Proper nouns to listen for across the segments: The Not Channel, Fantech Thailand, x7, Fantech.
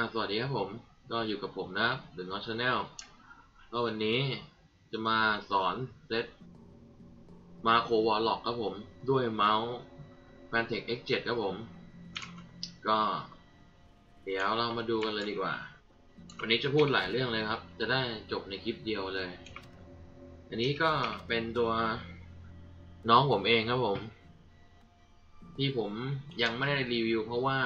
สวัสดีครับผมก็อยู่กับผมนะครับ The Not Channel ก็วันนี้จะมาสอนเซตมาโครวอลล็อกครับผมด้วยเมาส์ Fantech x7 ครับผมก็เดี๋ยวเรามาดูกันเลยดีกว่าวันนี้จะพูดหลายเรื่องเลยครับจะได้จบในคลิปเดียวเลยอันนี้ก็เป็นตัวน้องผมเองครับผมที่ผมยังไม่ได้รีวิวเพราะว่า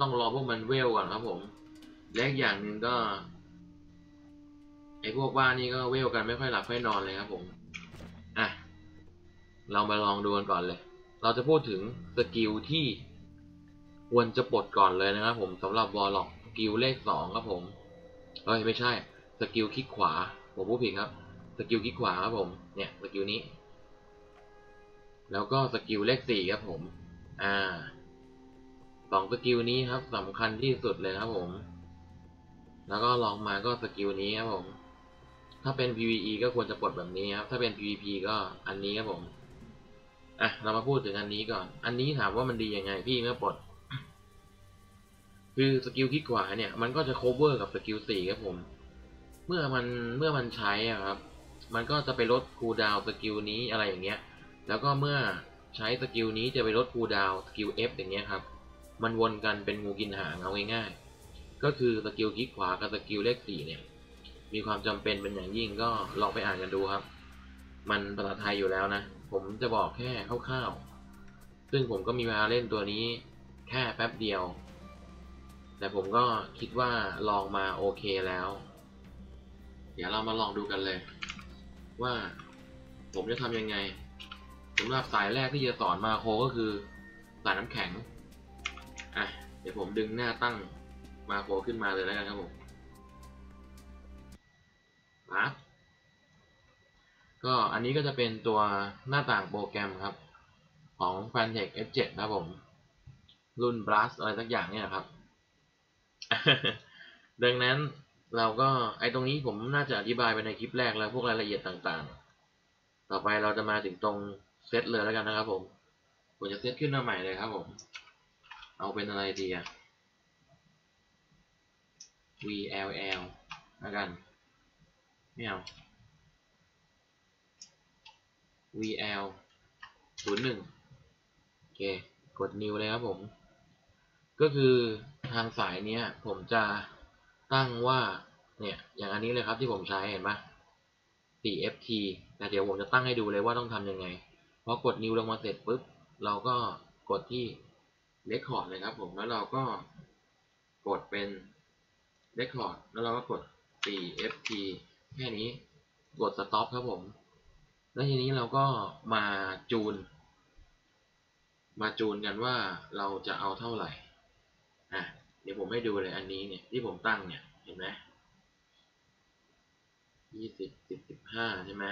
ต้องรอพวกมันเวลก่อนครับผมและอีกอย่างหนึ่งก็ไอพวกบ้านนี่ก็เวลกันไม่ค่อยหลับค่อยนอนเลยครับผมอ่ะเรามาลองดูกันก่อนเลยเราจะพูดถึงสกิลที่ควรจะปลดก่อนเลยนะครับผมสำหรับวอลล็อกสกิลเลข2ครับผมเฮ้ยไม่ใช่สกิลคลิกขวาผมพูดผิดครับสกิลคลิกขวาครับผมเนี่ยสกิลนี้แล้วก็สกิลเลข4ครับผมสองสกิลนี้ครับสำคัญที่สุดเลยครับผมแล้วก็ลองมาก็สกิลนี้ครับผมถ้าเป็น PVE ก็ควรจะปลดแบบนี้ครับถ้าเป็น PVP ก็อันนี้ครับผมอ่ะเรามาพูดถึงอันนี้ก่อนอันนี้ถามว่ามันดียังไงพี่เมื่อปลดคือสกิลคลิกขวาเนี่ยมันก็จะ cover กับสกิล4ครับผมเมื่อมันใช้ครับมันก็จะไปลดคูลดาวน์สกิลนี้อะไรอย่างเงี้ยแล้วก็เมื่อใช้สกิลนี้จะไปลดคูลดาวน์สกิล F อย่างเงี้ยครับมันวนกันเป็นงูกินหางเอาง่ายๆก็คือสกิลคลิกขวากับสกิลเลข4เนี่ยมีความจำเป็นเป็นอย่างยิ่งก็ลองไปอ่านกันดูครับมันภาษาไทยอยู่แล้วนะผมจะบอกแค่คร่าวๆซึ่งผมก็มีเวลาเล่นตัวนี้แค่แป๊บเดียวแต่ผมก็คิดว่าลองมาโอเคแล้วเดี๋ยวเรามาลองดูกันเลยว่าผมจะทำยังไงสำหรับสายแรกที่จะสอนมาโคก็คือสายน้ำแข็งอ่ะเดี๋ยวผมดึงหน้าตั้งมาโคขึ้นมาเลยแล้วกันครับผมปั๊บก็อันนี้ก็จะเป็นตัวหน้าต่างโปรแกรมครับของ Fantech F7 ครับผมรุ่น Blast อะไรสักอย่างเนี่ยครับ ดังนั้นเราก็ไอตรงนี้ผมน่าจะอธิบายไปในคลิปแรกแล้วพวกรายละเอียดต่างๆต่อไปเราจะมาถึงตรงเซตเลยแล้วกันนะครับผมจะเซตขึ้นมาใหม่เลยครับผมเอาเป็นอะไรดีอะ VLL แล้วกันไม่เอา VL 01โอเคกด New เลยครับผมก็คือทางสายเนี้ยผมจะตั้งว่าเนี่ยอย่างอันนี้เลยครับที่ผมใช้เห็นปะ 4FT แต่เดี๋ยวผมจะตั้งให้ดูเลยว่าต้องทำยังไงพอกด New ลงมาเสร็จปุ๊บเราก็กดที่Record เลยครับผมแล้วเราก็กดเป็น Record แล้วเราก็กด 4FT แค่นี้กด Stop ครับผมแล้วทีนี้เราก็มาจูนกันว่าเราจะเอาเท่าไหร่เดี๋ยวผมให้ดูเลยอันนี้เนี่ยที่ผมตั้งเนี่ยเห็นไหม20 10 15ใช่ไหม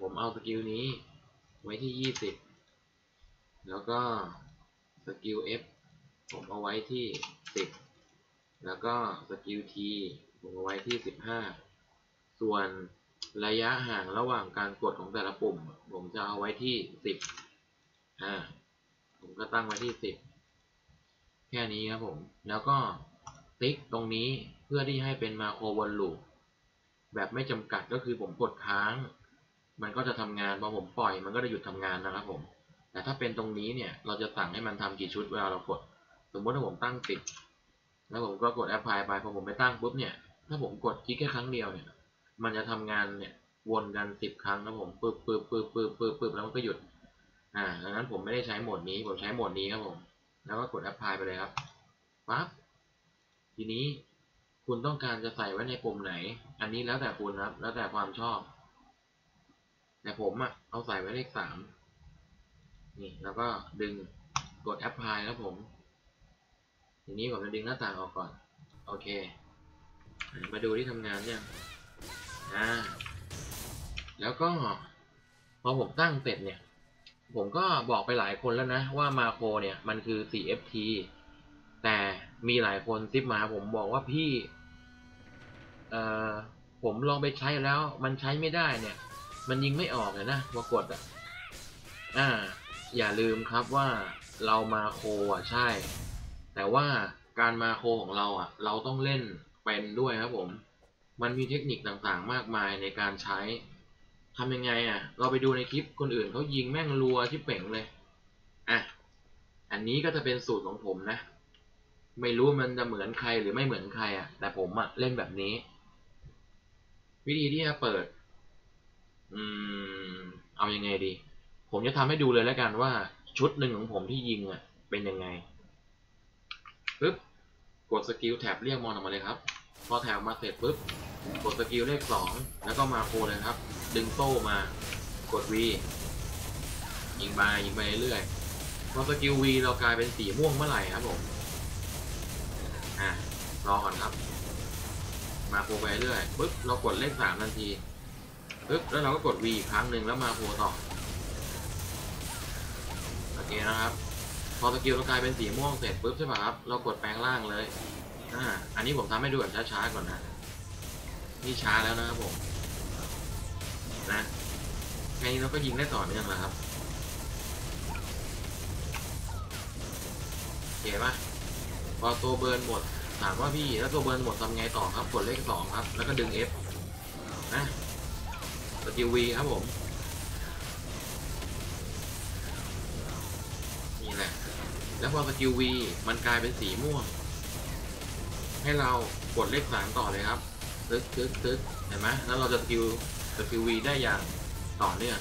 ผมเอาสกิลนี้ไว้ที่20แล้วก็สกิล F ผมเอาไว้ที่10แล้วก็สกิล T ผมเอาไว้ที่15ส่วนระยะห่างระหว่างการกดของแต่ละปุ่มผมจะเอาไว้ที่10ผมก็ตั้งไว้ที่10แค่นี้ครับผมแล้วก็ติ๊กตรงนี้เพื่อที่ให้เป็นมาโครวนลูปแบบไม่จำกัดก็คือผมกดค้างมันก็จะทำงานพอผมปล่อยมันก็จะหยุดทำงานนะครับผมแต่ถ้าเป็นตรงนี้เนี่ยเราจะสั่งให้มันทำกี่ชุดเวลาเรากดสมมติถ้าผมตั้ง10แล้วผมก็กด Apply ไปพอผมไปตั้งปุ๊บเนี่ยถ้าผมกดคลิกแค่ครั้งเดียวเนี่ยมันจะทำงานเนี่ยวนกัน10ครั้งนะผมปึ๊บแล้วมันก็หยุดดังนั้นผมไม่ได้ใช้โหมดนี้ผมใช้โหมดนี้ครับผมแล้วก็กด Apply ไปเลยครับปั๊บทีนี้คุณต้องการจะใส่ไว้ในปุ่มไหนอันนี้แล้วแต่คุณครับแล้วแต่ความชอบแต่ผมเอาใส่ไว้เลข3นี่แล้วก็ดึงกด Apply ครับผมทีนี้ผมจะดึงหน้าต่างออกก่อนโอเคมาดูที่ทำงานเนี่ยแล้วก็พอผมตั้งเสร็จเนี่ยผมก็บอกไปหลายคนแล้วนะว่ามาโครเนี่ยมันคือ 4FT แต่มีหลายคนซิปมาผมบอกว่าพี่ผมลองไปใช้แล้วมันใช้ไม่ได้เนี่ยมันยิงไม่ออกเลยนะว่ากดอย่าลืมครับว่าเรามาโครใช่แต่ว่า การมาโคของเราอ่ะเราต้องเล่นเป็นด้วยครับผมมันมีเทคนิคต่างๆมากมายในการใช้ทำยังไงอ่ะเราไปดูในคลิปคนอื่นเขายิงแม่งรัวที่เป่งเลยอ่ะอันนี้ก็จะเป็นสูตรของผมนะไม่รู้มันจะเหมือนใครหรือไม่เหมือนใครอ่ะแต่ผมอ่ะเล่นแบบนี้วิธีที่จะเปิดเอายังไงดีผมจะทำให้ดูเลยแล้วกันว่าชุดหนึ่งของผมที่ยิงอ่ะเป็นยังไงปึ๊บกดสกิลแท็บเรียกมอนออกมาเลยครับพอแถวมาเสร็จปุ๊บกดสกิลเลข2แล้วก็มาโคเลยครับดึงโซ่มากด V ยิงไปยิงไปเรื่อยพอสกิล V เรากลายเป็นสีม่วงเมื่อไหร่ครับผมรอก่อนครับมาโคไปเรื่อยปุ๊บเรากดเลข3ทันทีปุ๊บแล้วเราก็กด V อีกครั้งหนึ่งแล้วมาโคต่อโอเคนะครับพอสกิลเรากลายเป็นสีม่วงเสร็จปุ๊บใช่ป่ะครับเรากดแปลงร่างเลยอันนี้ผมทำให้ดูแบบช้าๆก่อนนะนี่ช้าแล้วนะครับผมนะแค่นี้เราก็ยิงได้ต่อเนื่องแล้วครับโอเคป่ะพอตัวเบิร์นหมดถามว่าพี่แล้วตัวเบิร์นหมดทำไงต่อครับกดเลข2ครับแล้วก็ดึง F นะสกิล V ครับผมนี่แหละแล้วพอสกิล V มันกลายเป็นสีม่วงให้เรากดเลข3ต่อเลยครับตึ๊ดเห็นไหมแล้วเราจะสกิล V ได้อย่างต่อเนื่อง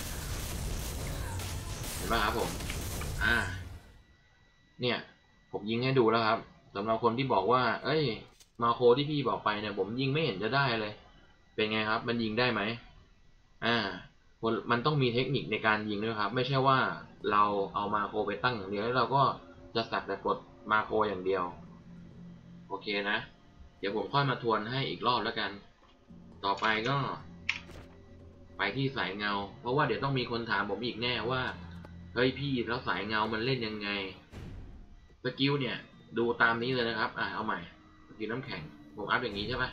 เห็นไหมครับผมเนี่ยผมยิงให้ดูแล้วครับสำหรับคนที่บอกว่าเอ้ยมาโคที่พี่บอกไปเนี่ยผมยิงไม่เห็นจะได้เลยเป็นไงครับมันยิงได้ไหมมันต้องมีเทคนิคในการยิงด้วยครับไม่ใช่ว่าเราเอามาโคไปตั้งอย่างเดียวแล้วเราก็จะสักแต่กดมาโคอย่างเดียวโอเคนะเดี๋ยวผมค่อยมาทวนให้อีกรอบแล้วกันต่อไปก็ไปที่สายเงาเพราะว่าเดี๋ยวต้องมีคนถามผมอีกแน่ว่าเฮ้ยพี่แล้วสายเงามันเล่นยังไงสกิลเนี่ยดูตามนี้เลยนะครับเอาใหม่สกิลน้ำแข็งผมอัพอย่างนี้ใช่ไหม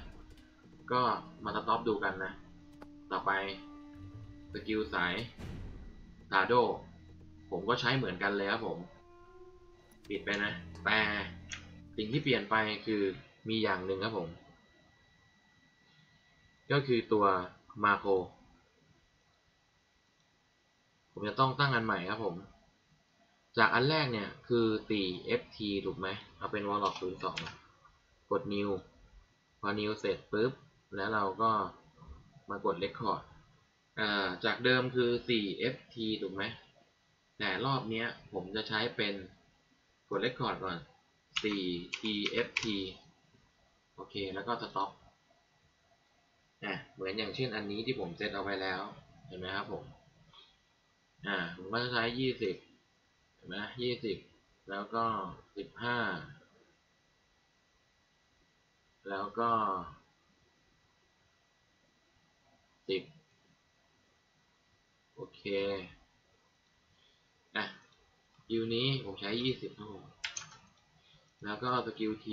ก็มาท็อปดูกันนะต่อไปสกิลสายทาโดผมก็ใช้เหมือนกันเลยครับผมปิดไปนะแต่สิ่งที่เปลี่ยนไปคือมีอย่างหนึ่งครับผมก็คือตัวมาโคผมจะต้องตั้งอันใหม่ครับผมจากอันแรกเนี่ยคือ4 ft ถูกไหมเอาเป็นวอลล็อก02กด new พอ new เสร็จปุ๊บแล้วเราก็มากด record จากเดิมคือ4 ft ถูกไหมแต่รอบนี้ผมจะใช้เป็นกด record ก่อน4 eft โอเคแล้วก็ stop เหมือนอย่างเช่นอันนี้ที่ผมเซตเอาไว้แล้วเห็นไหมครับผมผมก็จะใช้20เห็นไหม20แล้วก็15แล้วก็10โอเคสกิลนี้ผมใช้20ครับผมแล้วก็สกิล T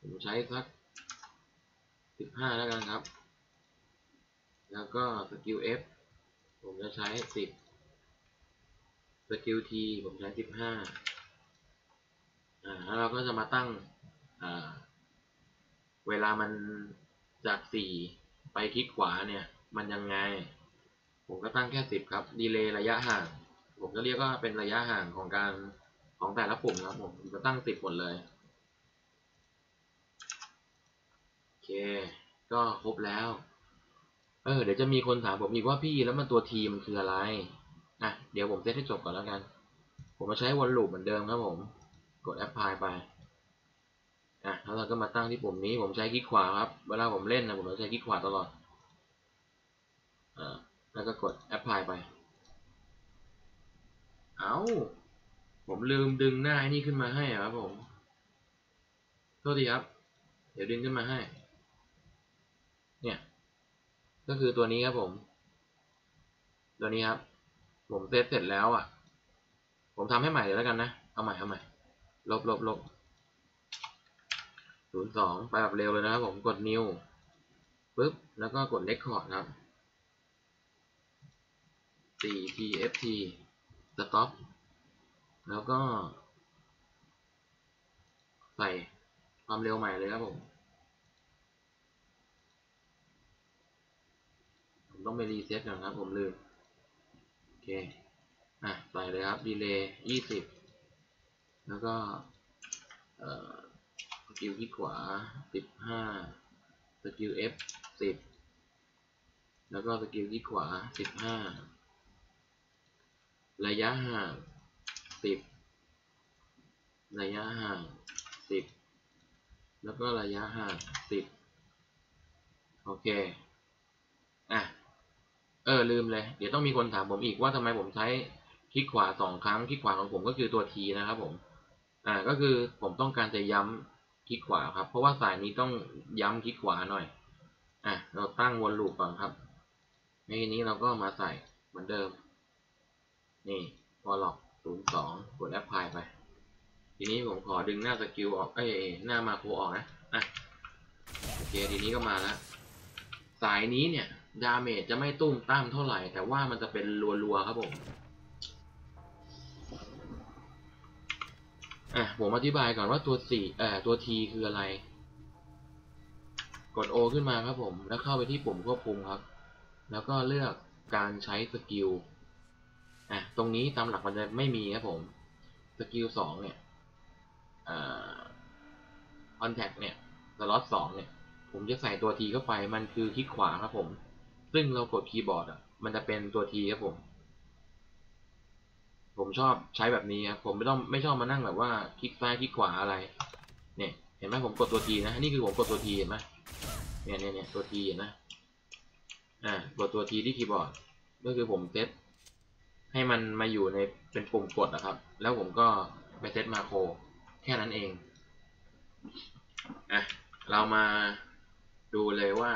ผมใช้สัก15แล้วกันครับแล้วก็สกิล F ผมจะใช้10สกิล T ผมใช้15แล้วเราก็จะมาตั้งเวลามันจาก4ไปคลิกขวาเนี่ยมันยังไงผมก็ตั้งแค่10ครับดีเลย์ระยะห่างผมก็เรียกว่าเป็นระยะห่างของแต่ละปุ่มครับผมก็ตั้ง10หมดเลยโอเคก็ครบแล้วเดี๋ยวจะมีคนถามผมอีกว่าพี่แล้วมันตัว T มันคืออะไรเดี๋ยวผมเซตให้จบก่อนแล้วกันผมมาใช้วนลูปเหมือนเดิมครับผมกด Apply ไปแล้วเราก็มาตั้งที่ปุ่มนี้ผมใช้คลิกขวาครับเวลาผมเล่นนะผมจะใช้คลิกขวาตลอดแล้วก็กด Apply ไปผมลืมดึงหน้านี่ขึ้นมาให้ครับผมโทษทีครับเดี๋ยวดึงขึ้นมาให้เนี่ยก็คือตัวนี้ครับผมตัวนี้ครับผมเซตเสร็จแล้วผมทำให้ใหม่เลยแล้วกันนะเอาใหม่ลบ02ไปแบบเร็วเลยนะครับผมกด new ปึ๊บแล้วก็กด record ครับ 4tft stop แล้วก็ ใส่ความเร็วใหม่เลยครับผมต้องไปรีเซ็ตก่อนครับผมลืมโอเคใส่เลยครับดีเลย์20แล้วก็สกิลที่ขวา15สกิล F 10แล้วก็สกิลที่ขวา15ระยะห่าง10ระยะห่าง10แล้วก็ระยะห่าง10โอเคลืมเลยเดี๋ยวต้องมีคนถามผมอีกว่าทำไมผมใช้คลิกขวา2ครั้งคลิกขวาของผมก็คือตัว T นะครับผมก็คือผมต้องการจะย้ำคลิกขวาครับเพราะว่าสายนี้ต้องย้ำคลิกขวาหน่อยเราตั้งวนลูปก่อนครับในนี้เราก็มาใส่เหมือนเดิมนี่พอหลอก02กดแอปพลายไปทีนี้ผมขอดึงหน้าสกิลออกหน้ามาโคออกนะโอเคทีนี้ก็มาแล้วสายนี้เนี่ยดาเมจจะไม่ตุ้มตามเท่าไหร่แต่ว่ามันจะเป็นรัวๆครับผมผมอธิบายก่อนว่าตัวตัว T คืออะไรกด O ขึ้นมาครับผมแล้วเข้าไปที่ปุ่มควบคุมครับแล้วก็เลือกการใช้สกิลตรงนี้ตามหลักมันจะไม่มีครับผมสกิล2เนี่ยFantech เนี่ยสล็อต2เนี่ยผมจะใส่ตัว T เข้าไปมันคือคลิกขวาครับผมซึ่งเรากดคีย์บอร์ดมันจะเป็นตัว T ครับผมชอบใช้แบบนี้ครับผมไม่ชอบมานั่งแบบว่าคลิกซ้ายคลิกขวาอะไรเนี่ยเห็นไหมผมกดตัว T นะนี่คือผมกดตัว T เห็นไหมเนี่ยตัว T เห็นไหมกดตัว T ที่คีย์บอร์ดก็คือผมเซตให้มันมาอยู่ในเป็นปุ่มกดนะครับแล้วผมก็ไปเซตมาโครแค่นั้นเองเรามาดูเลยว่า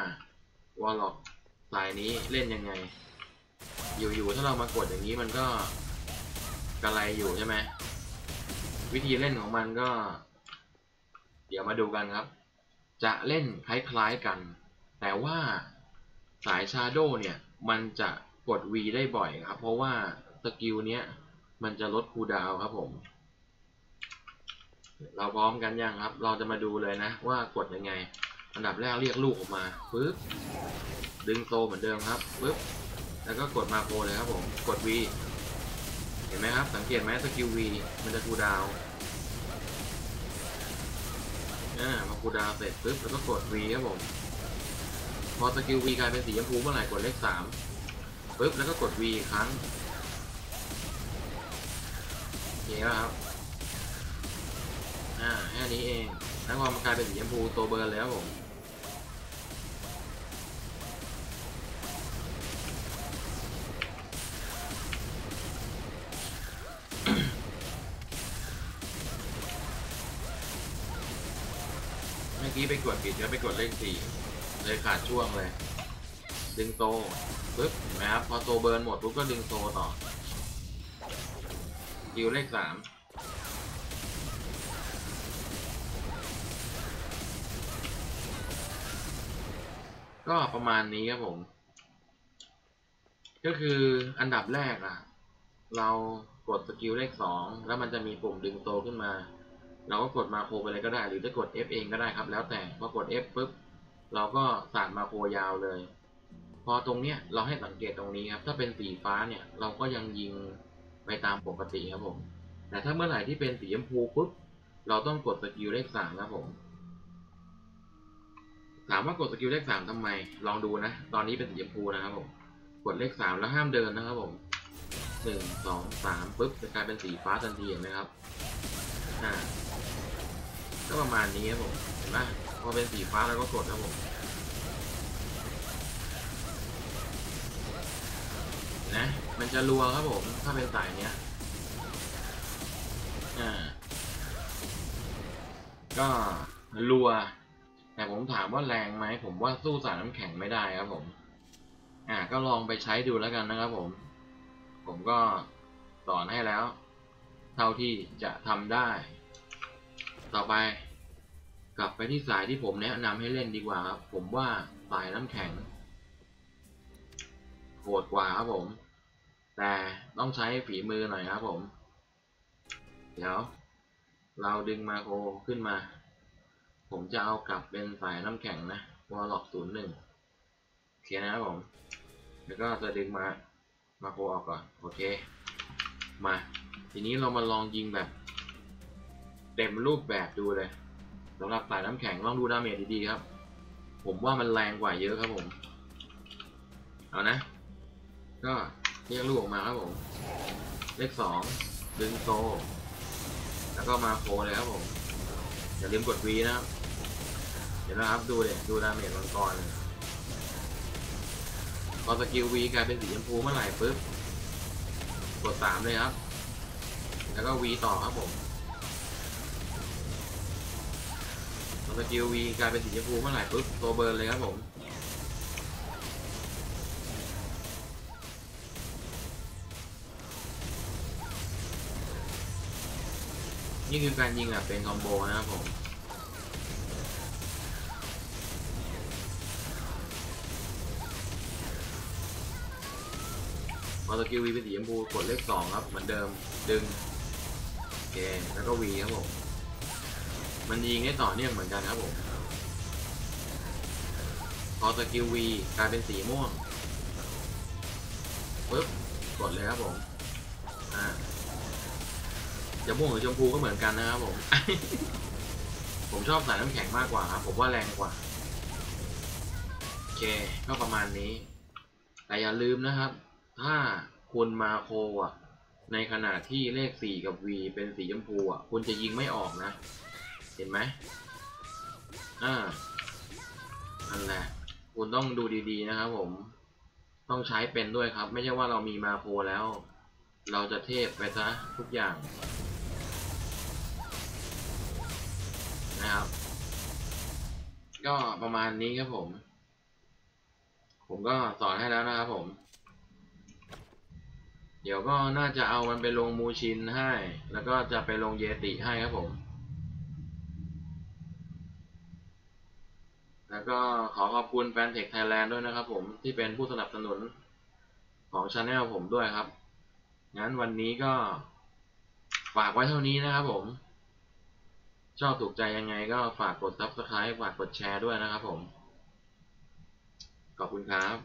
วอลล็อกสายนี้เล่นยังไงอยู่ๆถ้าเรามากดอย่างนี้มันก็กระไรอยู่ใช่ไหมวิธีเล่นของมันก็เดี๋ยวมาดูกันครับจะเล่นคล้ายๆกันแต่ว่าสายชาโดว์เนี่ยมันจะกด V ได้บ่อยครับเพราะว่าสกิลเนี้ยมันจะลดคูลดาวน์ครับผมเราพร้อมกันยังครับเราจะมาดูเลยนะว่ากดยังไงอันดับแรกเรียกลูกออกมาปึ๊บดึงโซเหมือนเดิมครับปึ๊บแล้วก็กดมาโคเลยครับผมกด V เห็นไหมครับสังเกตไหมสกิล V มันจะคูลดาวน์มาคูลดาวน์เสร็จปึ๊บแล้วก็กด V ครับผมพอสกิล V กลายเป็นสีชมพูเมื่อไหร่กดเลข3ปึ๊บแล้วก็กด V อีกครั้งเห็นไหมครับแค่นี้เองแล้วพอมันกลายเป็นสีชมพูโตเบอร์แล้วผมเมื่อกี้ไปกดปิดแล้วไปกดเลข4เลยขาดช่วงเลยดึงโตปึ๊บเห็นไหมครับพอโตเบอร์หมดปุ๊บก็ดึงโตต่อดิวเลข3ก็ประมาณนี้ครับผมก็คืออันดับแรกเรากดสกิลเลข2แล้วมันจะมีปุ่มดึงโตขึ้นมาเราก็กดมาโคไปเลยก็ได้หรือจะกด F เองก็ได้ครับแล้วแต่พอกด F ปุ๊บเราก็สาดมาโคยาวเลยพอตรงเนี้ยเราให้สังเกตตรงนี้ครับถ้าเป็นสีฟ้าเนี่ยเราก็ยังยิงไปตามปกติครับผมแต่ถ้าเมื่อไหร่ที่เป็นสีชมพูปุ๊บเราต้องกดสกิลเลข3ครับผมถามว่ากดสกิลเลข3ทำไมลองดูนะตอนนี้เป็นสีชมพูนะครับผมกดเลข3แล้วห้ามเดินนะครับผม1 2 3ปุ๊บจะกลายเป็นสีฟ้าทันทีนะครับก็ประมาณนี้ครับผมเห็นไหมพอเป็นสีฟ้าแล้วก็กดนะผมนะมันจะรัวครับผมถ้าเป็นสายเนี้ยก็รัวแต่ผมถามว่าแรงไหมผมว่าสู้สายน้ำแข็งไม่ได้ครับผมก็ลองไปใช้ดูแล้วกันนะครับผมก็สอนให้แล้วเท่าที่จะทำได้ต่อไปกลับไปที่สายที่ผมแนะนำให้เล่นดีกว่าครับผมว่าสายน้ำแข็งโหดกว่าครับผมแต่ต้องใช้ฝีมือหน่อยครับผมเดี๋ยว เราดึงมาโครขึ้นมาผมจะเอากลับเป็นสายน้ำแข็งนะวอลล็อก01โอเคนะครับผมแล้วก็จะดึงมาโครออกก่อนโอเคมาทีนี้เรามาลองยิงแบบเต็มรูปแบบดูเลยสำหรับสายน้ำแข็งลองดูดาเมจดีๆครับผมว่ามันแรงกว่าเยอะครับผมเอานะก็เรียกลูกออกมาครับผมเลข2ดึงโตแล้วก็มาโคเลยครับผมอย่าลืมกด V นะครับเดี๋ยวนะครับดูเลยดูดาเมจมังกรพอสกิล V กลายเป็นสีชมพูเมื่อไหร่ปุ๊บกด3เลยครับแล้วก็ V ต่อครับผมพอสกิล V กลายเป็นสีชมพูเมื่อไหร่ปุ๊บโตเบิร์นเลยครับผมนี่คือการยิงอ่ะเป็นคอมโบนะครับผมพอสกิล V เป็นสีชมพูกดเลข2ครับเหมือนเดิมดึงโอเคแล้วก็ V ครับผมมันยิงได้ต่อเนื่องเหมือนกันครับผมพอสกิล V กลายเป็นสีม่วงปึ๊บกดเลยครับผมจะม่วงหรือชมพูก็เหมือนกันนะครับผม ผมชอบสายน้ำแข็งมากกว่าครับผมว่าแรงกว่าโอเคก็ประมาณนี้แต่อย่าลืมนะครับถ้าคุณมาโคอ่ะในขณะที่เลข4กับ V เป็นสีชมพูอ่ะคุณจะยิงไม่ออกนะเห็นไหมนั่นแหละคุณต้องดูดีๆนะครับผมต้องใช้เป็นด้วยครับไม่ใช่ว่าเรามีมาโคแล้วเราจะเทพไปซะทุกอย่างนะครับก็ประมาณนี้ครับผมก็สอนให้แล้วนะครับผมเดี๋ยวก็น่าจะเอามันไปลงมูชินให้แล้วก็จะไปลงเยติให้ครับผมแล้วก็ขอขอบคุณ Fantech Thailand ด้วยนะครับผมที่เป็นผู้สนับสนุนของ Channel ผมด้วยครับงั้นวันนี้ก็ฝากไว้เท่านี้นะครับผมชอบถูกใจยังไงก็ฝากกด Subscribe ฝากกดแชร์ด้วยนะครับผมขอบคุณครับ